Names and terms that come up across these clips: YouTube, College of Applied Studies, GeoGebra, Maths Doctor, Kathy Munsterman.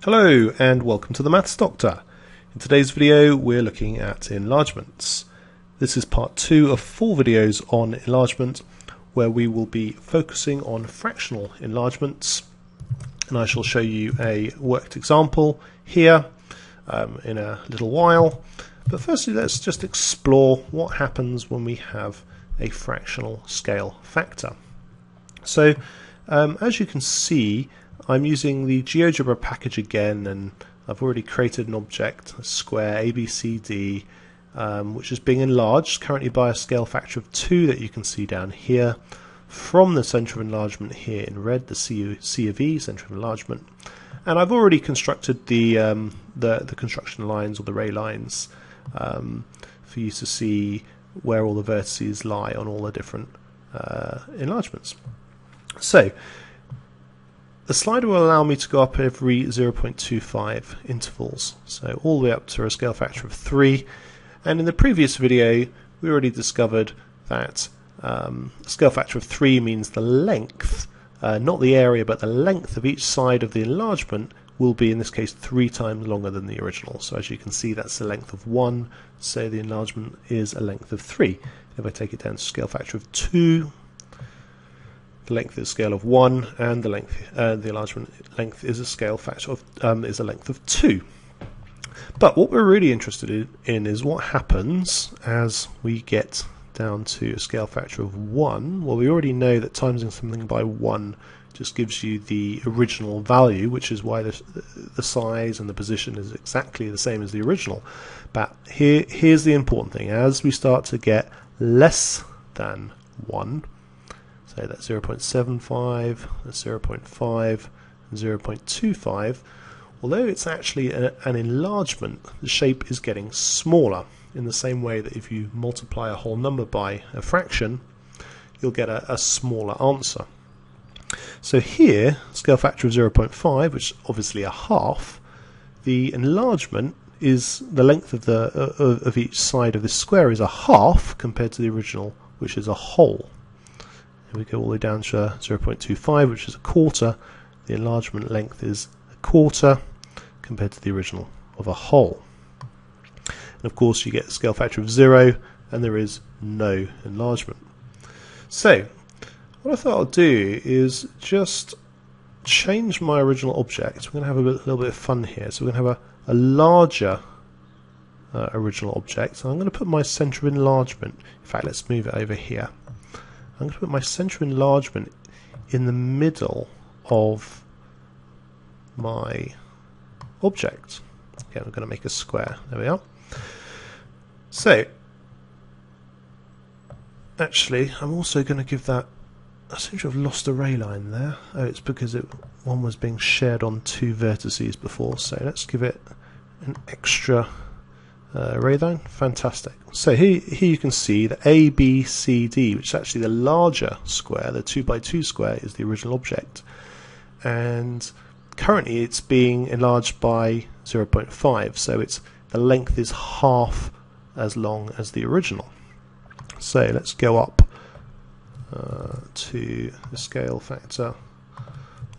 Hello and welcome to the Maths Doctor. In today's video we're looking at enlargements. This is part 2 of 4 videos on enlargement where we will be focusing on fractional enlargements, and I shall show you a worked example here in a little while. But firstly, let's just explore what happens when we have a fractional scale factor. So as you can see, I'm using the GeoGebra package again, and I've already created an object, a square ABCD, which is being enlarged currently by a scale factor of 2 that you can see down here from the centre of enlargement here in red, the C of E, centre of enlargement. And I've already constructed the construction lines or the ray lines for you to see where all the vertices lie on all the different enlargements. So the slider will allow me to go up every 0.25 intervals, so all the way up to a scale factor of 3. And in the previous video we already discovered that a scale factor of 3 means the length, not the area, but the length of each side of the enlargement will be, in this case, 3 times longer than the original. So as you can see, that's the length of 1, so the enlargement is a length of 3. If I take it down to scale factor of 2, the length is a scale of 1, and the enlargement length is a scale factor of is a length of 2. But what we're really interested in is what happens as we get down to a scale factor of 1. Well, we already know that timesing something by 1 just gives you the original value, which is why the size and the position is exactly the same as the original. But here's the important thing: as we start to get less than 1, so that's 0.75, that's 0.5, and 0.25, although it's actually an enlargement, the shape is getting smaller, in the same way that if you multiply a whole number by a fraction, you'll get a smaller answer. So here, scale factor of 0.5, which is obviously a half, the enlargement is the length of of each side of this square is a half compared to the original, which is a whole. And we go all the way down to 0.25, which is a quarter. The enlargement length is a quarter compared to the original of a whole. And of course, you get a scale factor of 0, and there is no enlargement. So what I thought I'll do is just change my original object. We're going to have a little bit of fun here. So we're going to have a larger original object. So I'm going to put my centre of enlargement. In fact, let's move it over here. I'm going to put my centre of enlargement in the middle of my object. Okay, I'm going to make a square. There we are. So actually, I'm also going to give that, I seem to have lost a ray line there. Oh, it's because one was being shared on 2 vertices before, so let's give it an extra ray line. Fantastic. So here you can see the A, B, C, D, which is actually the larger square, the 2x2 square, is the original object, and currently it's being enlarged by 0.5, so it's the length is half as long as the original. So let's go up to the scale factor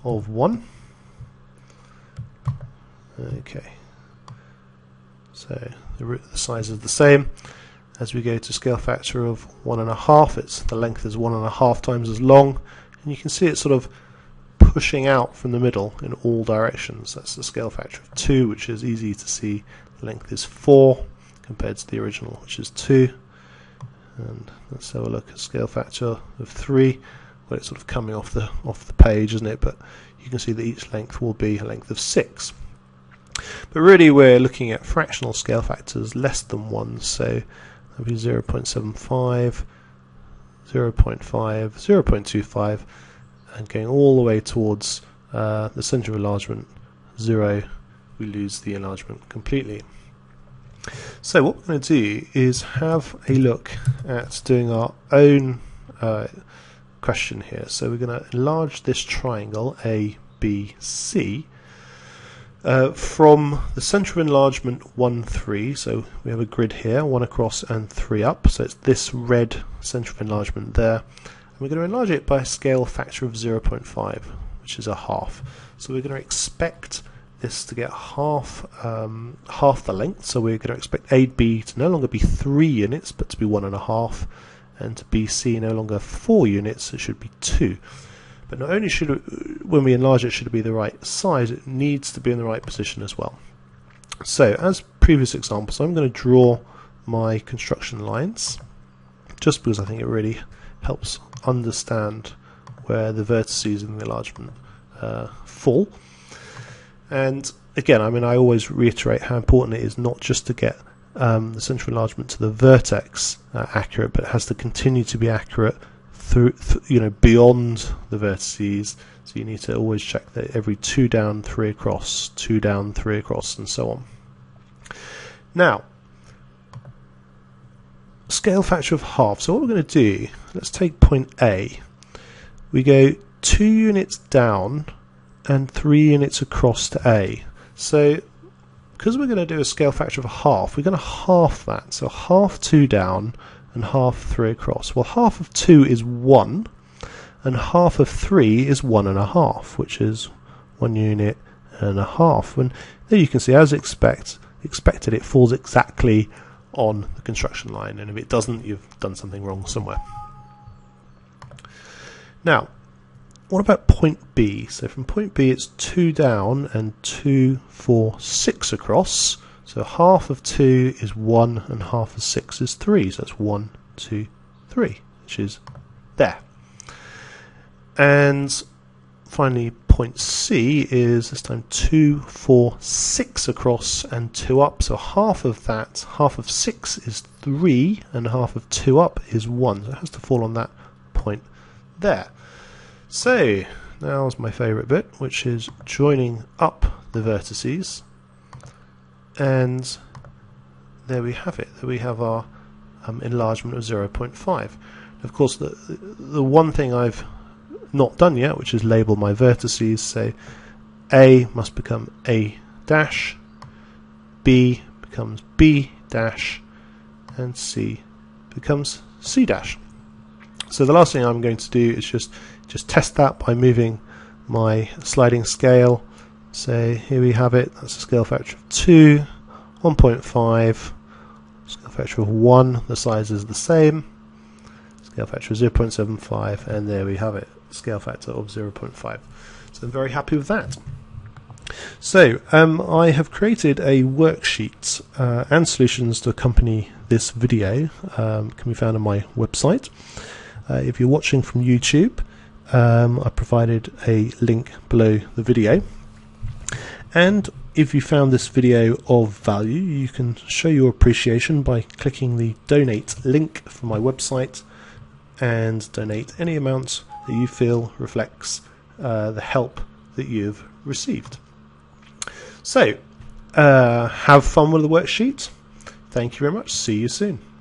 of 1. Okay, so the size is the same. As we go to scale factor of 1.5, it's the length is 1.5 times as long, and you can see it's sort of pushing out from the middle in all directions. That's the scale factor of 2, which is easy to see. The length is 4 compared to the original, which is 2. And let's have a look at scale factor of 3, where it's sort of coming off the page, isn't it? But you can see that each length will be a length of 6. But really, we're looking at fractional scale factors less than 1, so that would be 0.75, 0.5, 0.25, and going all the way towards the centre of enlargement 0, we lose the enlargement completely. So what we're going to do is have a look at doing our own question here. So we're going to enlarge this triangle ABC, From the centre of enlargement 1, 3, so we have a grid here, 1 across and 3 up, so it's this red centre of enlargement there. And we're going to enlarge it by a scale factor of 0.5, which is a half. So we're going to expect this to get half the length, so we're going to expect AB to no longer be 3 units, but to be 1.5, and to BC no longer 4 units, it should be 2. But not only should it, when we enlarge it, should it be the right size, it needs to be in the right position as well. So, as previous examples, I'm going to draw my construction lines, just because I think it really helps understand where the vertices in the enlargement fall. And again, I mean, I always reiterate how important it is not just to get the centre of enlargement to the vertex accurate, but it has to continue to be accurate through, you know, beyond the vertices, so you need to always check that every 2 down, 3 across, 2 down, 3 across, and so on. Now, scale factor of half. So what we're going to do, let's take point A. We go 2 units down and 3 units across to A. So because we're going to do a scale factor of a half, we're going to half that. So half 2 down and half 3 across. Well, half of 2 is 1, and half of 3 is 1.5, which is 1 unit and a half. And there you can see, as expected, it falls exactly on the construction line, and if it doesn't, you've done something wrong somewhere. Now, what about point B? So from point B, it's 2 down and 2, 4, 6 across. So half of 2 is 1 and half of 6 is 3, so that's 1, 2, 3, which is there. And finally point C is this time 2, 4, 6 across and 2 up, so half of that, half of 6 is 3 and half of 2 up is 1, so it has to fall on that point there. So now's my favourite bit, which is joining up the vertices. And there we have it. There we have our enlargement of 0.5. Of course, the one thing I've not done yet, which is label my vertices. So A must become A dash, B becomes B dash, and C becomes C dash. So the last thing I'm going to do is just test that by moving my sliding scale. So here we have it, that's a scale factor of 2, 1.5, scale factor of 1, the size is the same, scale factor of 0.75, and there we have it, scale factor of 0.5. So I'm very happy with that. So I have created a worksheet and solutions to accompany this video, can be found on my website. If you're watching from YouTube, I provided a link below the video. And if you found this video of value, you can show your appreciation by clicking the donate link from my website and donate any amount that you feel reflects the help that you've received. So have fun with the worksheet. Thank you very much. See you soon.